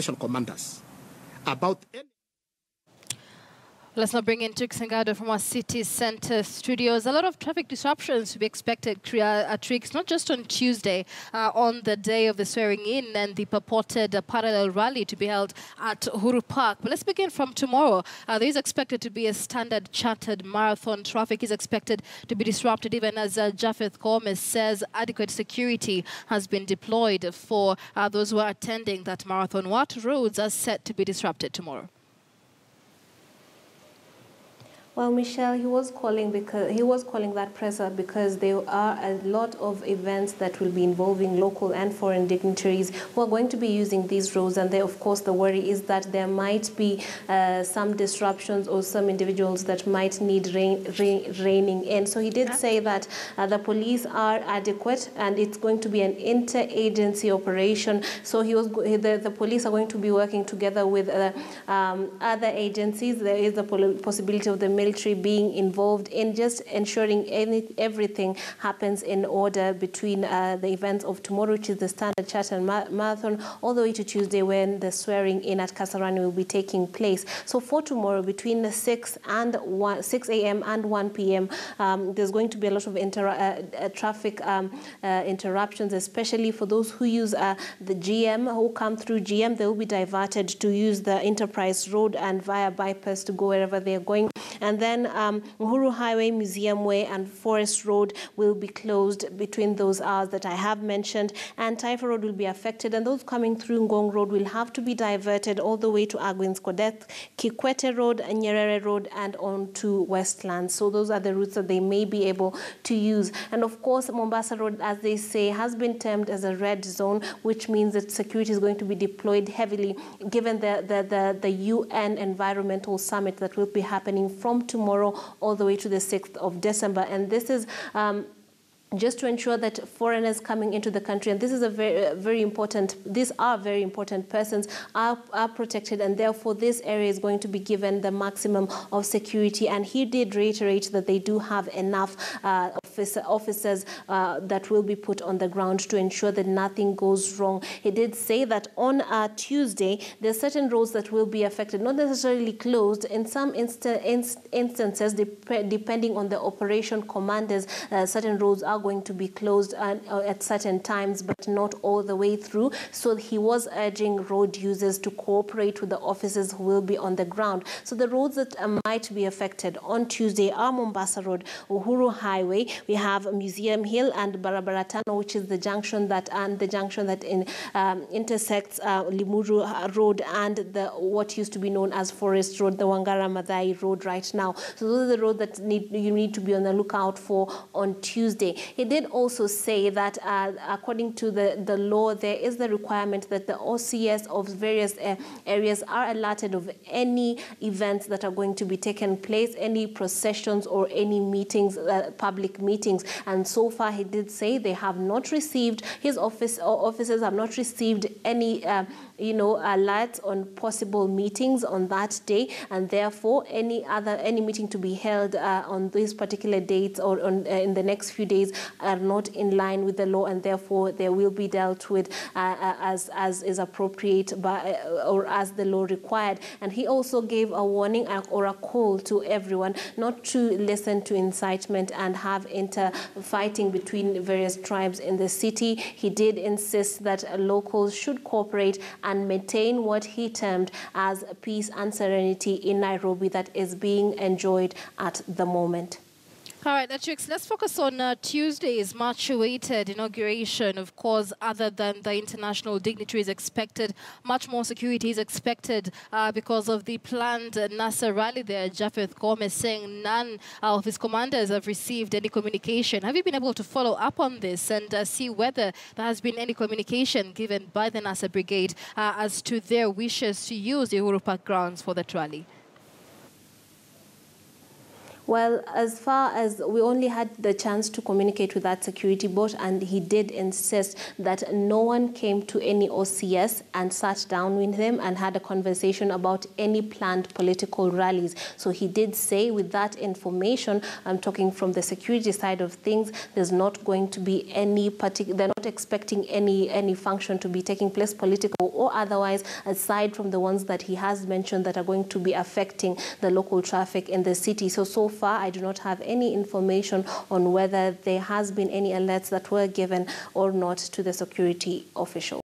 station commanders about any... Let's now bring in Trixengado from our city center studios. A lot of traffic disruptions to be expected, Trix, not just on Tuesday, on the day of the swearing-in and the purported parallel rally to be held at Uhuru Park. But let's begin from tomorrow. There is expected to be a Standard Chartered marathon. Traffic is expected to be disrupted, even as Japheth Gomes says adequate security has been deployed for those who are attending that marathon. What roads are set to be disrupted tomorrow? Well, Michelle, he was calling that presser because there are a lot of events that will be involving local and foreign dignitaries who are going to be using these roads, and they, of course, the worry is that there might be some disruptions or some individuals that might need reining in. So he did say that the police are adequate, and it's going to be an inter-agency operation. So the police are going to be working together with other agencies. There is the possibility of the military being involved in just ensuring everything happens in order between the events of tomorrow, which is the Standard Chartered Marathon, all the way to Tuesday when the swearing-in at Kasarani will be taking place. So for tomorrow, between 6 a.m. and 1 p.m., there's going to be a lot of traffic interruptions, especially for those who use the GM, who come through GM. They will be diverted to use the Enterprise Road and via bypass to go wherever they're going. And then Uhuru Highway, Museum Way, and Forest Road will be closed between those hours that I have mentioned. And Taifa Road will be affected. And those coming through Ngong Road will have to be diverted all the way to Agwins Kodeth, Kikwete Road, Nyerere Road, and on to Westlands. So those are the routes that they may be able to use. And of course, Mombasa Road, as they say, has been termed as a red zone, which means that security is going to be deployed heavily, given the UN Environmental Summit that will be happening from tomorrow all the way to the 6th of December. And this is just to ensure that foreigners coming into the country, and this is a very important, these are very important persons, are protected, and therefore this area is going to be given the maximum of security. And he did reiterate that they do have enough officers that will be put on the ground to ensure that nothing goes wrong. He did say that on Tuesday, there are certain roads that will be affected, not necessarily closed. In some instances, depending on the operation commanders, certain roads are going to be closed at certain times, but not all the way through. So he was urging road users to cooperate with the officers who will be on the ground. So the roads that might be affected on Tuesday are Mombasa Road, Uhuru Highway. We have Museum Hill and Barabara Tano, which is the junction that intersects Limuru Road and what used to be known as Forest Road, the Wangara Madai Road right now. So those are the roads that you need to be on the lookout for on Tuesday. He did also say that according to the law, there is the requirement that the OCS of various areas are alerted of any events that are going to be taking place, any processions or any meetings, public meetings. And so far, he did say they have not received, his officers have not received any alerts on possible meetings on that day, and therefore any meeting to be held on these particular dates or on, in the next few days are not in line with the law, and therefore they will be dealt with as is appropriate or as the law required. And he also gave a warning or a call to everyone not to listen to incitement and have inter-fighting between various tribes in the city. He did insist that locals should cooperate and maintain what he termed as peace and serenity in Nairobi that is being enjoyed at the moment. All right, Trix, let's focus on Tuesday's much-awaited inauguration. Of course, other than the international dignitaries expected, much more security is expected because of the planned NASA rally there. Japheth Gomes saying none of his commanders have received any communication. Have you been able to follow up on this and see whether there has been any communication given by the NASA brigade as to their wishes to use the Uhuru Park grounds for that rally? Well, as far as we only had the chance to communicate with that security board, and he did insist that no one came to any OCS and sat down with him and had a conversation about any planned political rallies. So he did say, with that information, I'm talking from the security side of things, there's not going to be any particular, they're not expecting any function to be taking place, political or otherwise, aside from the ones that he has mentioned that are going to be affecting the local traffic in the city. So far, I do not have any information on whether there has been any alerts that were given or not to the security official.